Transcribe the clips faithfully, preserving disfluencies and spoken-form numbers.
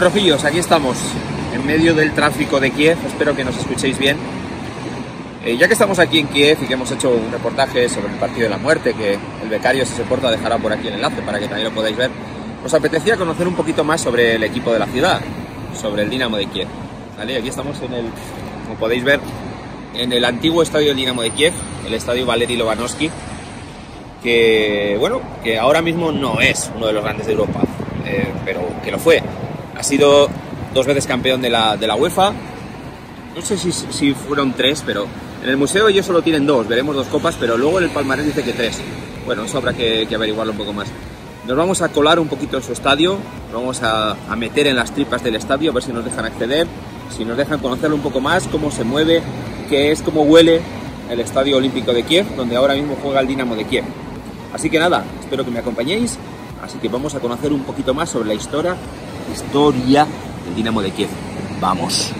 Bueno, rojillos, aquí estamos, en medio del tráfico de Kiev, espero que nos escuchéis bien. Eh, ya que estamos aquí en Kiev y que hemos hecho un reportaje sobre el Partido de la Muerte, que el becario, si se porta, dejará por aquí el enlace para que también lo podáis ver, os apetecía conocer un poquito más sobre el equipo de la ciudad, sobre el Dinamo de Kiev. ¿Vale? Aquí estamos en el, como podéis ver, en el antiguo estadio del Dinamo de Kiev, el estadio Valery Lovanovsky, que, bueno, que ahora mismo no es uno de los grandes de Europa, eh, pero que lo fue. Ha sido dos veces campeón de la, de la UEFA, no sé si, si fueron tres, pero en el museo ellos solo tienen dos, veremos dos copas, pero luego en el palmarés dice que tres. Bueno, eso habrá que, que averiguarlo un poco más. Nos vamos a colar un poquito en su estadio, nos vamos a, a meter en las tripas del estadio, a ver si nos dejan acceder, si nos dejan conocerlo un poco más, cómo se mueve, qué es, cómo huele el Estadio Olímpico de Kiev, donde ahora mismo juega el Dinamo de Kiev. Así que nada, espero que me acompañéis, así que vamos a conocer un poquito más sobre la historia Historia del Dinamo de Kiev. ¡Vamos!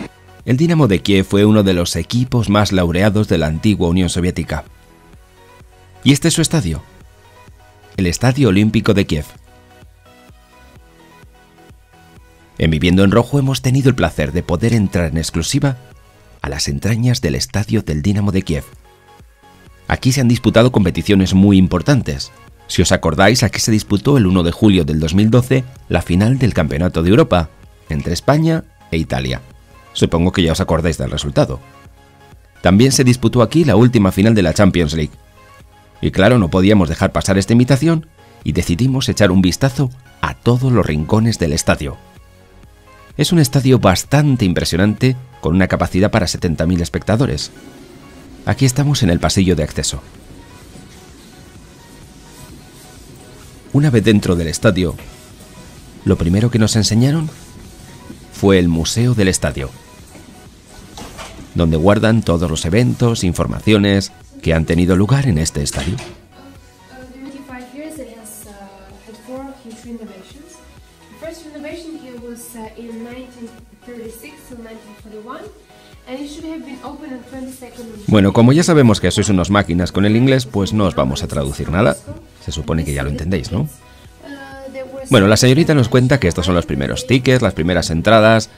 El Dinamo de Kiev fue uno de los equipos más laureados de la antigua Unión Soviética. Y este es su estadio, el Estadio Olímpico de Kiev. En Viviendo en Rojo hemos tenido el placer de poder entrar en exclusiva a las entrañas del estadio del Dinamo de Kiev. Aquí se han disputado competiciones muy importantes. Si os acordáis, aquí se disputó el uno de julio del dos mil doce la final del Campeonato de Europa, entre España e Italia. Supongo que ya os acordáis del resultado. También se disputó aquí la última final de la Champions League. Y claro, no podíamos dejar pasar esta invitación y decidimos echar un vistazo a todos los rincones del estadio. Es un estadio bastante impresionante, con una capacidad para setenta mil espectadores. Aquí estamos en el pasillo de acceso. Una vez dentro del estadio, lo primero que nos enseñaron fue el museo del estadio, donde guardan todos los eventos e informaciones que han tenido lugar en este estadio. Bueno, como ya sabemos que sois unos máquinas con el inglés, pues no os vamos a traducir nada. Se supone que ya lo entendéis, ¿no? Bueno, la señorita nos cuenta que estos son los primeros tickets, las primeras entradas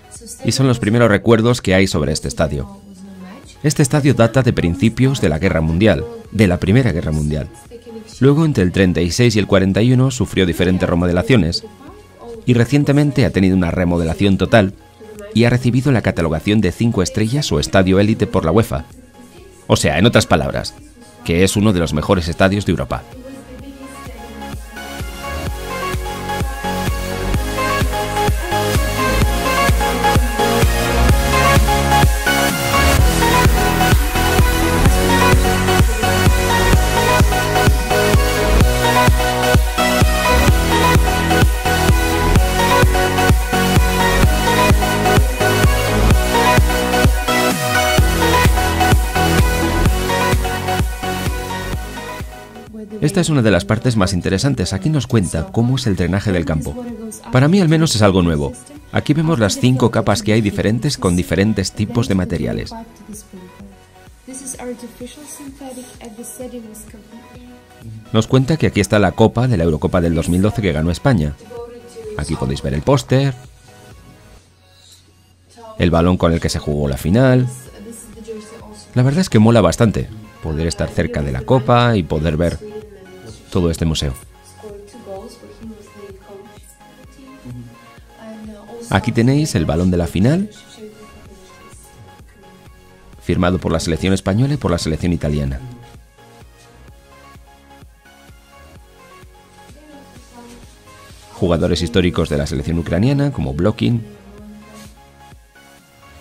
y son los primeros recuerdos que hay sobre este estadio. Este estadio data de principios de la Guerra Mundial, de la Primera Guerra Mundial. Luego, entre el treinta y seis y el cuarenta y uno, sufrió diferentes remodelaciones y recientemente ha tenido una remodelación total y ha recibido la catalogación de cinco estrellas o estadio élite por la UEFA. O sea, en otras palabras, que es uno de los mejores estadios de Europa. Esta es una de las partes más interesantes. Aquí nos cuenta cómo es el drenaje del campo. Para mí al menos es algo nuevo. Aquí vemos las cinco capas que hay diferentes con diferentes tipos de materiales. Nos cuenta que aquí está la copa de la Eurocopa del dos mil doce que ganó España. Aquí podéis ver el póster, el balón con el que se jugó la final. La verdad es que mola bastante poder estar cerca de la copa y poder ver todo este museo. Aquí tenéis el balón de la final, firmado por la selección española y por la selección italiana. Jugadores históricos de la selección ucraniana, como Blokhin.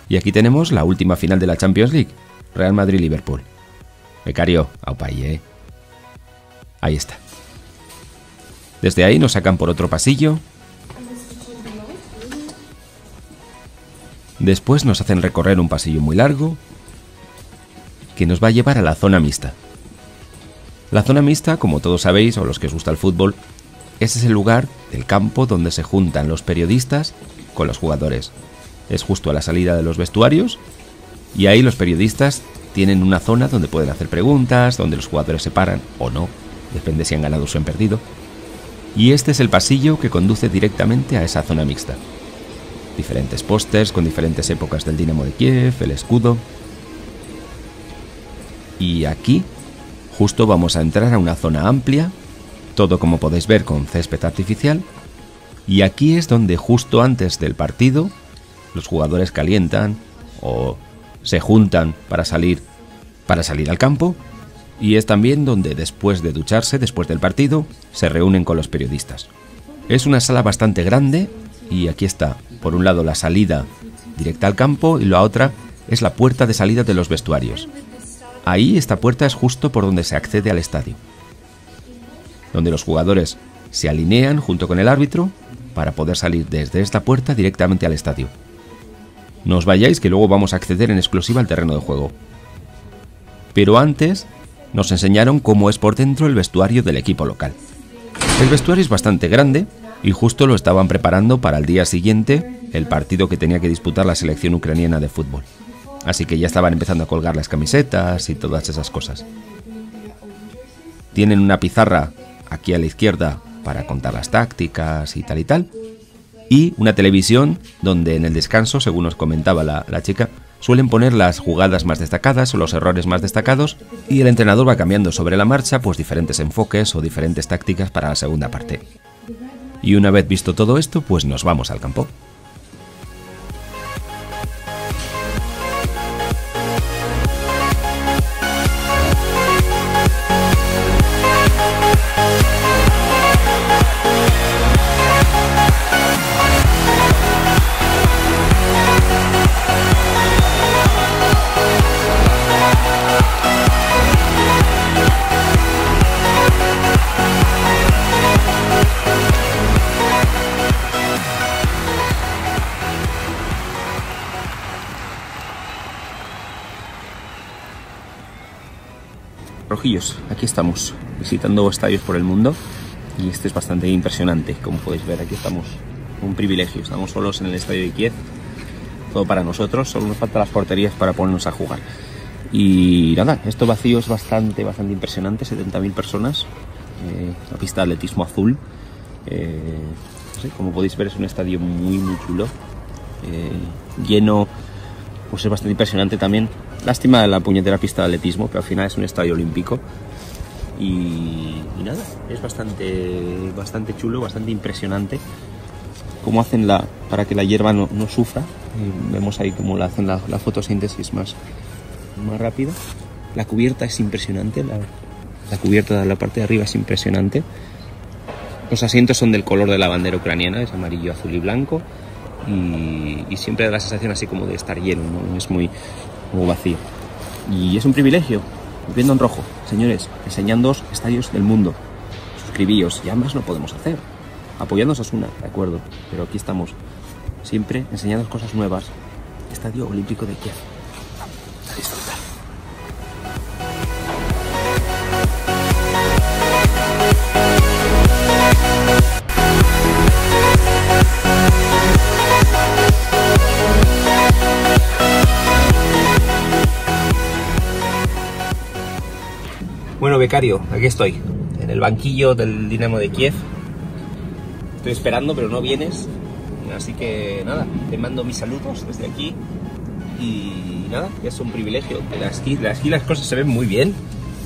Y aquí tenemos la última final de la Champions League, Real Madrid-Liverpool. Becario, aupaí, ¿eh? Ahí está. Desde ahí nos sacan por otro pasillo. Después nos hacen recorrer un pasillo muy largo que nos va a llevar a la zona mixta. La zona mixta, como todos sabéis o los que os gusta el fútbol, ese es el lugar del campo donde se juntan los periodistas con los jugadores. Es justo a la salida de los vestuarios y ahí los periodistas tienen una zona donde pueden hacer preguntas, donde los jugadores se paran o no. Depende si han ganado o si han perdido. Y este es el pasillo que conduce directamente a esa zona mixta. diferentes pósters con diferentes épocas del Dinamo de Kiev, el escudo. Y aquí justo vamos a entrar a una zona amplia, todo como podéis ver con césped artificial, y aquí es donde justo antes del partido los jugadores calientan o se juntan para salir, para salir al campo, y es también donde después de ducharse, después del partido, se reúnen con los periodistas. Es una sala bastante grande y aquí está, por un lado la salida directa al campo y la otra es la puerta de salida de los vestuarios. Ahí esta puerta es justo por donde se accede al estadio, donde los jugadores se alinean junto con el árbitro para poder salir desde esta puerta directamente al estadio. No os vayáis, que luego vamos a acceder en exclusiva al terreno de juego. Pero antes nos enseñaron cómo es por dentro el vestuario del equipo local. El vestuario es bastante grande y justo lo estaban preparando para el día siguiente, el partido que tenía que disputar la selección ucraniana de fútbol. Así que ya estaban empezando a colgar las camisetas y todas esas cosas. Tienen una pizarra aquí a la izquierda para contar las tácticas y tal y tal. Y una televisión donde en el descanso, según nos comentaba la, la chica, suelen poner las jugadas más destacadas o los errores más destacados, y el entrenador va cambiando sobre la marcha pues diferentes enfoques o diferentes tácticas para la segunda parte. Y una vez visto todo esto, pues nos vamos al campo. Rojillos, aquí estamos visitando estadios por el mundo y este es bastante impresionante, como podéis ver. Aquí estamos, un privilegio, estamos solos en el estadio de Kiev, todo para nosotros, solo nos faltan las porterías para ponernos a jugar. Y nada, esto vacío es bastante, bastante impresionante, setenta mil personas, eh, la pista de atletismo azul, eh, no sé, como podéis ver es un estadio muy muy chulo, eh, lleno, pues es bastante impresionante también. Lástima la puñetera pista de atletismo, pero al final es un estadio olímpico. Y, y nada, es bastante, bastante chulo, bastante impresionante cómo hacen la, para que la hierba no, no sufra. Y vemos ahí cómo la hacen la, la fotosíntesis más, más rápida. La cubierta es impresionante, la, la cubierta de la parte de arriba es impresionante. Los asientos son del color de la bandera ucraniana, es amarillo, azul y blanco. Y, y siempre da la sensación así como de estar lleno, ¿no? Es muy... o vacío. Y es un privilegio, Viviendo en Rojo, señores, enseñándoos estadios del mundo. Suscribíos, ya más no podemos hacer. Apoyándoos a Osasuna, de acuerdo, pero aquí estamos, siempre enseñándoos cosas nuevas. Estadio Olímpico de Kiev. A disfrutar. Bueno, becario, aquí estoy, en el banquillo del Dinamo de Kiev. Estoy esperando, pero no vienes. Así que nada, te mando mis saludos desde aquí. Y nada, es un privilegio. Aquí las, las cosas se ven muy bien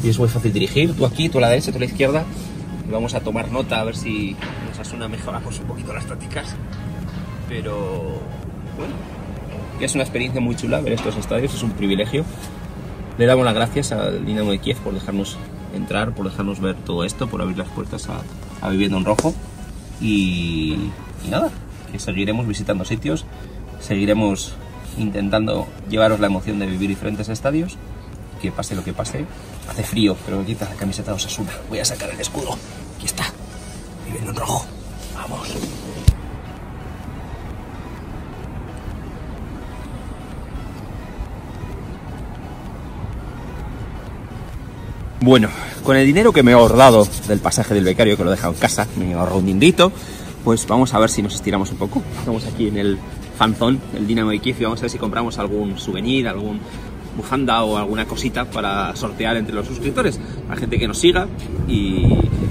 y es muy fácil dirigir. Tú aquí, tú a la derecha, tú a la izquierda. Y vamos a tomar nota a ver si nos Osasuna mejora pues, un poquito las tácticas. Pero bueno, es una experiencia muy chula ver estos estadios, es un privilegio. Le damos las gracias al Dinamo de Kiev por dejarnos entrar, por dejarnos ver todo esto, por abrir las puertas a, a Viviendo en Rojo. Y, y nada, que seguiremos visitando sitios, seguiremos intentando llevaros la emoción de vivir diferentes estadios, que pase lo que pase. Hace frío, pero me quita la camiseta de Osasuna. Voy a sacar el escudo. Aquí está, Viviendo en Rojo. Vamos. Bueno, con el dinero que me he ahorrado del pasaje del becario, que lo he dejado en casa, me he ahorrado un dinerito, pues vamos a ver si nos estiramos un poco. Estamos aquí en el fanzón del Dinamo de Kiev y vamos a ver si compramos algún souvenir, algún bufanda o alguna cosita para sortear entre los suscriptores, la gente que nos siga. Y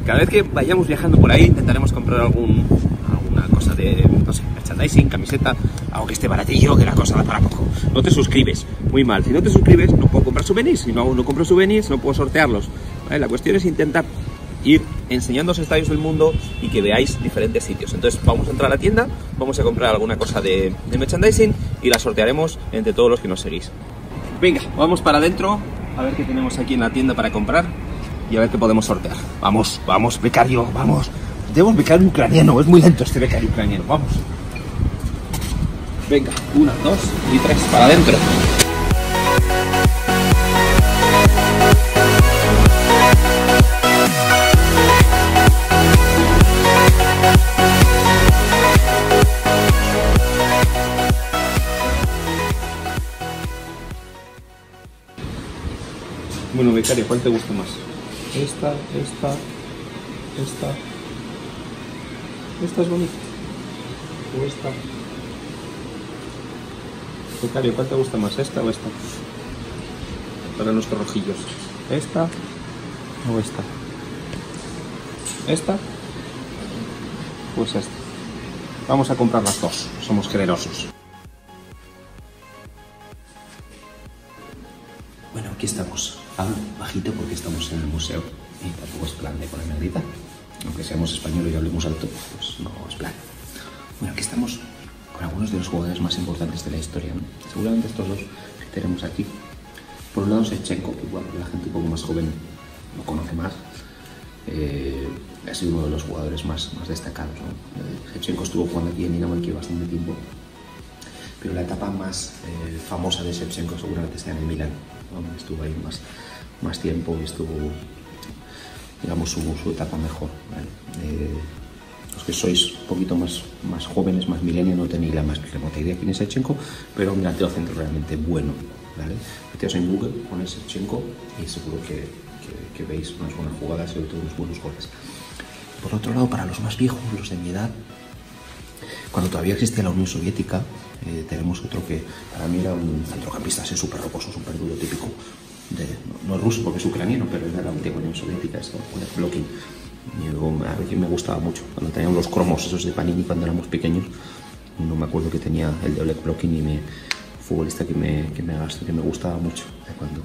cada vez que vayamos viajando por ahí intentaremos comprar algún, alguna cosa de, no sé, merchandising, camiseta, aunque esté baratillo, que la cosa da para poco. No te suscribes, muy mal. Si no te suscribes, no puedo comprar souvenirs. Si no, no compro souvenirs, no puedo sortearlos. ¿Vale? La cuestión es intentar ir enseñando los estadios del mundo y que veáis diferentes sitios. Entonces vamos a entrar a la tienda, vamos a comprar alguna cosa de, de merchandising y la sortearemos entre todos los que nos seguís. Venga, vamos para adentro a ver qué tenemos aquí en la tienda para comprar y a ver qué podemos sortear. Vamos, vamos, becario, vamos. Debo un becario ucraniano, es muy lento este becario ucraniano, vamos. Venga, una, dos y tres, para adentro. Bueno, becario, ¿cuál te gusta más? Esta, esta, esta. Esta es bonita. O esta. Becario, ¿cuál te gusta más? ¿Esta o esta? Para nuestros rojillos. ¿Esta o esta? ¿Esta? Pues esta. Vamos a comprar las dos. Somos generosos. Bueno, aquí estamos. Hablo bajito porque estamos en el museo y tampoco es plan de ponerme a gritar. Aunque seamos españoles y hablemos alto, pues no es plan. Bueno, aquí estamos con algunos de los jugadores más importantes de la historia, ¿no? Seguramente estos dos que tenemos aquí. Por un lado Shevchenko, que igual la gente un poco más joven lo conoce más. Eh, ha sido uno de los jugadores más, más destacados, ¿no? Eh, Shevchenko estuvo jugando aquí en Dinamo de Kiev bastante tiempo. Pero la etapa más eh, famosa de Shevchenko seguramente sea en el Milan, ¿no? Estuvo ahí más, más tiempo y estuvo, digamos, su, su etapa mejor, ¿vale? Eh, los que sois un poquito más, más jóvenes, más milenios, no tenéis la más remota idea quién es Shevchenko, pero un delantero centro realmente bueno, ¿vale? Meteos en Google, ponéis Shevchenko y seguro que, que, que veis unas buenas jugadas y sobre todo unos buenos goles. Por otro lado, para los más viejos, los de mi edad, cuando todavía existía la Unión Soviética, eh, tenemos otro que para mí era un centrocampista así súper rocoso, súper duro, típico. De, no, no es ruso porque es ucraniano, pero era la antigua Unión Soviética, esta, Oleh Blokhin. A veces me gustaba mucho, cuando teníamos los cromos esos de Panini cuando éramos pequeños, no me acuerdo que tenía el de Oleh Blokhin y me, futbolista que me, que, me, que me gustaba mucho, eh, cuando,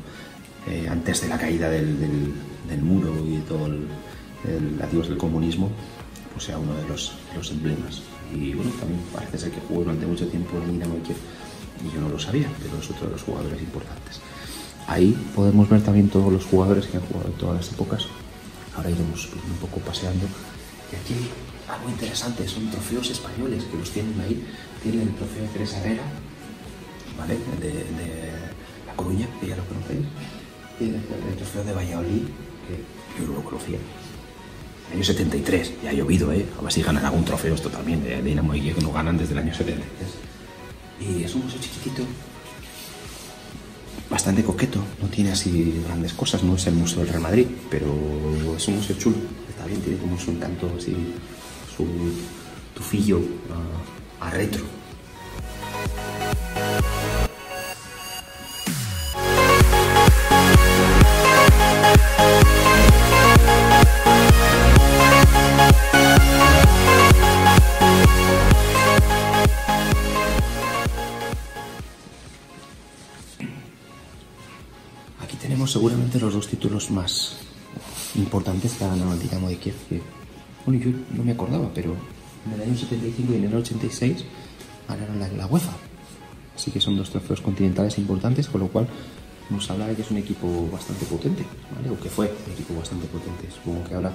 eh, antes de la caída del, del, del muro y todo el, el adiós del comunismo, pues era uno de los, los emblemas. Y bueno, también parece ser que jugó durante mucho tiempo en Dinamo de Kiev y yo no lo sabía, pero es otro de los jugadores importantes. Ahí podemos ver también todos los jugadores que han jugado en todas las épocas. Ahora iremos un poco paseando. Y aquí hay algo interesante, son trofeos españoles que los tienen ahí. Tienen el trofeo de Teresa Herrera, ¿vale? De, de La Coruña, que ya lo conocéis. Tienen el trofeo de Valladolid, que yo no lo conocía. El año setenta y tres, ya ha llovido, ¿eh? A ver si ganan algún trofeo esto también, de Dinamo y que no ganan desde el año setenta y tres. Y es un museo chiquitito, bastante coqueto, no tiene así grandes cosas, no es el Museo del Real Madrid, pero es un museo chulo, está bien, tiene como su encanto así, su tufillo uh, a retro. Seguramente los dos títulos más importantes que ha ganado el Dinamo de Kiev, que, bueno, yo no me acordaba, pero en el año setenta y cinco y en el ochenta y seis ganaron la, la UEFA, así que son dos trofeos continentales importantes, con lo cual nos habla de que es un equipo bastante potente, ¿vale? O que fue un equipo bastante potente, supongo que ahora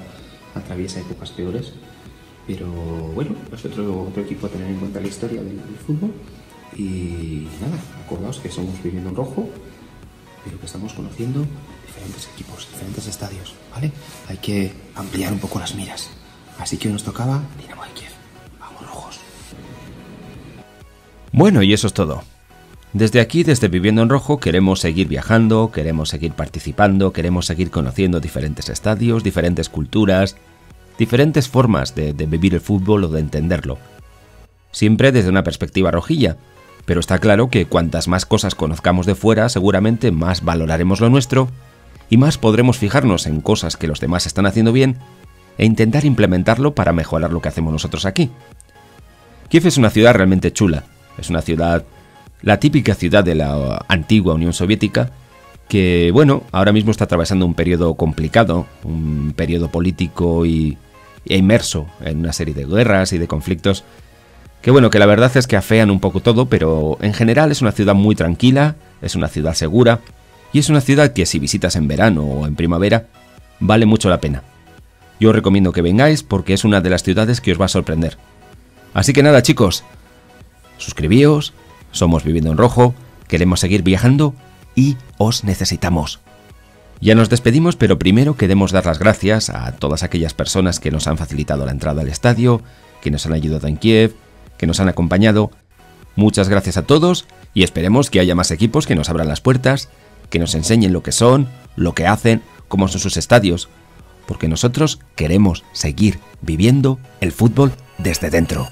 atraviesa épocas peores, pero bueno, es otro, otro equipo a tener en cuenta la historia del, del fútbol. Y nada, acordaos que somos Viviendo en Rojo, pero que estamos conociendo diferentes equipos, diferentes estadios, ¿vale? Hay que ampliar un poco las miras. Así que hoy nos tocaba Dinamo de Kiev. ¡Vamos, rojos! Bueno, y eso es todo. Desde aquí, desde Viviendo en Rojo, queremos seguir viajando, queremos seguir participando, queremos seguir conociendo diferentes estadios, diferentes culturas, diferentes formas de, de vivir el fútbol o de entenderlo. Siempre desde una perspectiva rojilla. Pero está claro que cuantas más cosas conozcamos de fuera, seguramente más valoraremos lo nuestro y más podremos fijarnos en cosas que los demás están haciendo bien e intentar implementarlo para mejorar lo que hacemos nosotros aquí. Kiev es una ciudad realmente chula, es una ciudad, la típica ciudad de la antigua Unión Soviética, que bueno, ahora mismo está atravesando un periodo complicado, un periodo político y, e inmerso en una serie de guerras y de conflictos, que bueno, que la verdad es que afean un poco todo, pero en general es una ciudad muy tranquila, es una ciudad segura, y es una ciudad que si visitas en verano o en primavera, vale mucho la pena. Yo os recomiendo que vengáis porque es una de las ciudades que os va a sorprender. Así que nada, chicos, suscribíos, somos Viviendo en Rojo, queremos seguir viajando y os necesitamos. Ya nos despedimos, pero primero queremos dar las gracias a todas aquellas personas que nos han facilitado la entrada al estadio, que nos han ayudado en Kiev, que nos han acompañado. Muchas gracias a todos y esperemos que haya más equipos que nos abran las puertas, que nos enseñen lo que son, lo que hacen, cómo son sus estadios, porque nosotros queremos seguir viviendo el fútbol desde dentro.